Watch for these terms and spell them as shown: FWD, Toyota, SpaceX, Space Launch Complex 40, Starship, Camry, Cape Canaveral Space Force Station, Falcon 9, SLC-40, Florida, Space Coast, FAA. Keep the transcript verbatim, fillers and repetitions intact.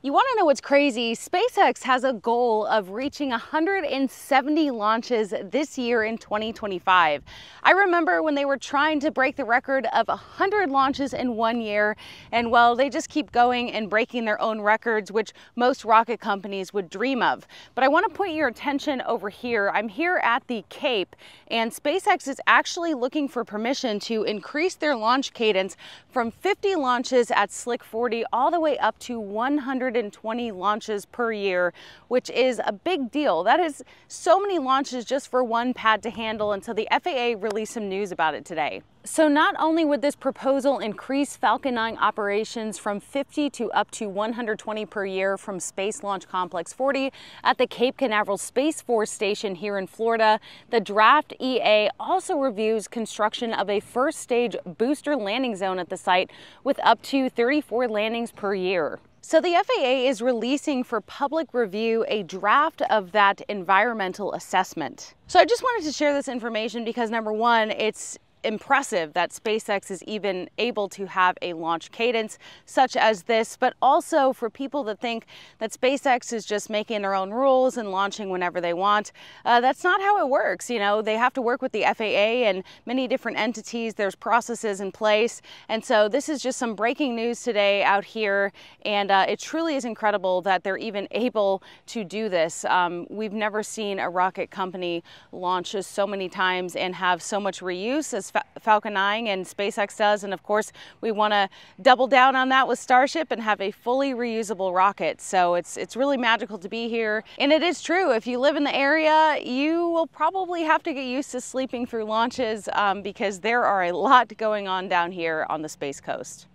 You want to know what's crazy? SpaceX has a goal of reaching one hundred seventy launches this year in twenty twenty-five. I remember when they were trying to break the record of one hundred launches in one year, and well, they just keep going and breaking their own records, which most rocket companies would dream of. But I want to point your attention over here. I'm here at the Cape, and SpaceX is actually looking for permission to increase their launch cadence from fifty launches at Slick forty all the way up to one hundred twenty launches per year, which is a big deal. That is so many launches just for one pad to handle until the F A A released some news about it today. So not only would this proposal increase Falcon nine operations from fifty to up to one hundred twenty per year from Space Launch Complex forty at the Cape Canaveral Space Force Station here in Florida, the draft E A also reviews construction of a first stage booster landing zone at the site with up to thirty-four landings per year. So the F A A is releasing for public review a draft of that environmental assessment. So I just wanted to share this information because, number one, it's impressive that SpaceX is even able to have a launch cadence such as this, but also for people that think that SpaceX is just making their own rules and launching whenever they want. Uh, that's not how it works. You know, they have to work with the F A A and many different entities. There's processes in place. And so this is just some breaking news today out here. And uh, it truly is incredible that they're even able to do this. Um, we've never seen a rocket company launch so many times and have so much reuse as Falcon nine and SpaceX does, and of course we want to double down on that with Starship and have a fully reusable rocket. So it's it's really magical to be here, and it is true, if you live in the area you will probably have to get used to sleeping through launches um, because there are a lot going on down here on the Space Coast.